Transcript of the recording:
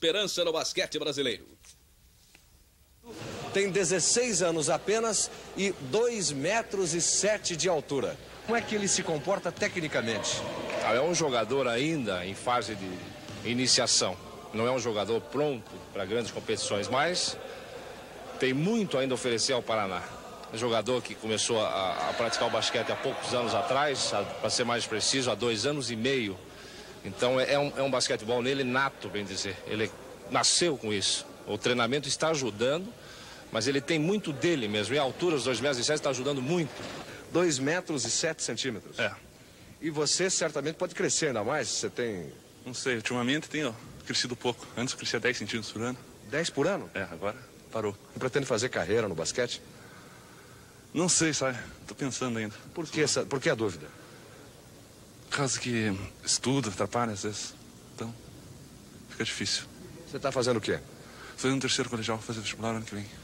esperança no basquete brasileiro. Tem 16 anos apenas e 2,7 metros de altura. Como é que ele se comporta tecnicamente? É um jogador ainda em fase de iniciação. Não é um jogador pronto para grandes competições, mas tem muito ainda a oferecer ao Paraná. Um jogador que começou a praticar o basquete há poucos anos atrás, para ser mais preciso, há 2 anos e meio. Então é um basquetebol nele nato, bem dizer. Ele nasceu com isso. O treinamento está ajudando, mas ele tem muito dele mesmo. E a altura, os 2,7 metros, está ajudando muito. 2,7 metros? É. E você certamente pode crescer ainda mais? Você tem... Não sei, ultimamente tenho crescido pouco. Antes eu crescia 10 centímetros por ano. 10 por ano? É, agora parou. E pretende fazer carreira no basquete? Não sei, sabe? Tô pensando ainda. Por que a dúvida? Por causa que estudo atrapalha às vezes. Então, fica difícil. Você está fazendo o quê? Fazendo um terceiro colegial, vou fazer vestibular ano que vem.